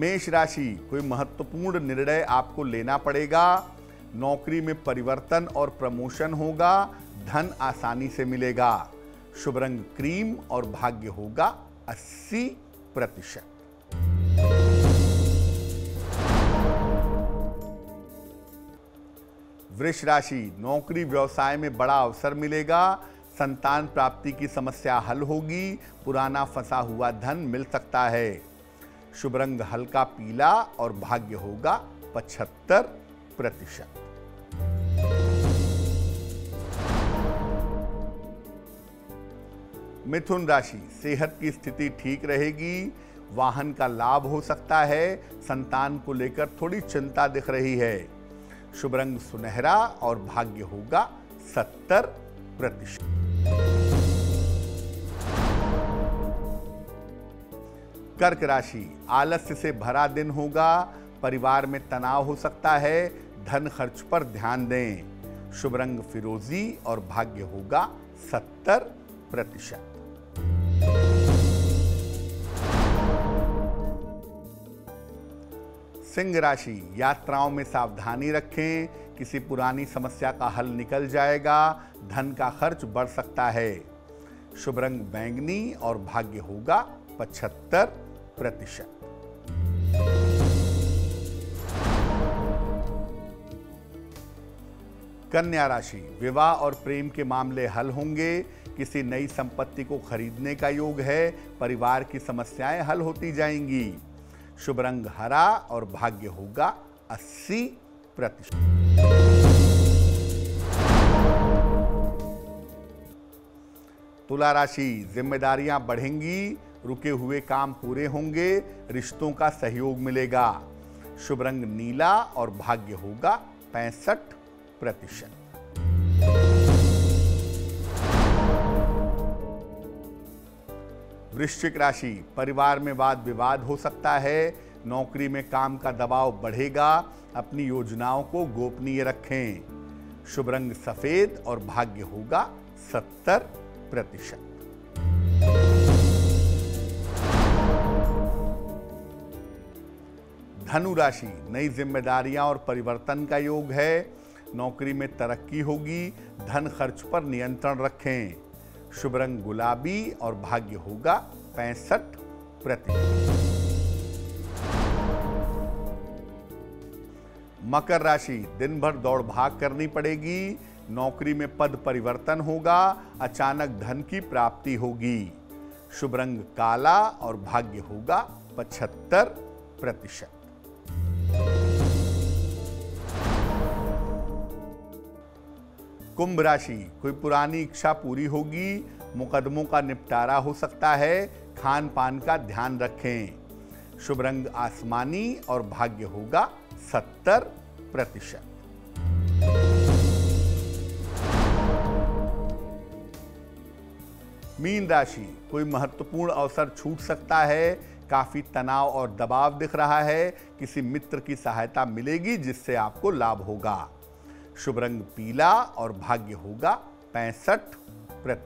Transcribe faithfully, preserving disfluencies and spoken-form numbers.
मेष राशि, कोई महत्वपूर्ण निर्णय आपको लेना पड़ेगा। नौकरी में परिवर्तन और प्रमोशन होगा। धन आसानी से मिलेगा। शुभ रंग क्रीम और भाग्य होगा अस्सी प्रतिशत। वृष राशि, नौकरी व्यवसाय में बड़ा अवसर मिलेगा। संतान प्राप्ति की समस्या हल होगी। पुराना फंसा हुआ धन मिल सकता है। शुभ रंग हल्का पीला और भाग्य होगा पचहत्तर प्रतिशत। मिथुन राशि, सेहत की स्थिति ठीक रहेगी। वाहन का लाभ हो सकता है। संतान को लेकर थोड़ी चिंता दिख रही है। शुभ रंग सुनहरा और भाग्य होगा सत्तर प्रतिशत। कर्क राशि, आलस्य से भरा दिन होगा। परिवार में तनाव हो सकता है। धन खर्च पर ध्यान दें। शुभ रंग फिरोजी और भाग्य होगा सत्तर प्रतिशत। सिंह राशि, यात्राओं में सावधानी रखें। किसी पुरानी समस्या का हल निकल जाएगा। धन का खर्च बढ़ सकता है। शुभ रंग बैंगनी और भाग्य होगा पचहत्तर प्रतिशत। कन्या राशि, विवाह और प्रेम के मामले हल होंगे। किसी नई संपत्ति को खरीदने का योग है। परिवार की समस्याएं हल होती जाएंगी। शुभ रंग हरा और भाग्य होगा अस्सी प्रतिशत। तुला राशि, जिम्मेदारियां बढ़ेंगी। रुके हुए काम पूरे होंगे। रिश्तों का सहयोग मिलेगा। शुभ रंग नीला और भाग्य होगा पैंसठ प्रतिशत। वृश्चिक राशि, परिवार में वाद विवाद हो सकता है। नौकरी में काम का दबाव बढ़ेगा। अपनी योजनाओं को गोपनीय रखें। शुभ रंग सफेद और भाग्य होगा सत्तर प्रतिशत। धनु राशि, नई जिम्मेदारियां और परिवर्तन का योग है। नौकरी में तरक्की होगी। धन खर्च पर नियंत्रण रखें। शुभ रंग गुलाबी और भाग्य होगा पैंसठ प्रतिशत। मकर राशि, दिन भर दौड़ भाग करनी पड़ेगी। नौकरी में पद परिवर्तन होगा। अचानक धन की प्राप्ति होगी। शुभ रंग काला और भाग्य होगा पचहत्तर प्रतिशत। कुंभ राशि, कोई पुरानी इच्छा पूरी होगी। मुकदमों का निपटारा हो सकता है। खान पान का ध्यान रखें। शुभ रंग आसमानी और भाग्य होगा सत्तर प्रतिशत। मीन राशि, कोई महत्वपूर्ण अवसर छूट सकता है। काफी तनाव और दबाव दिख रहा है। किसी मित्र की सहायता मिलेगी जिससे आपको लाभ होगा। शुभ रंग पीला और भाग्य होगा पैंसठ प्रतिशत।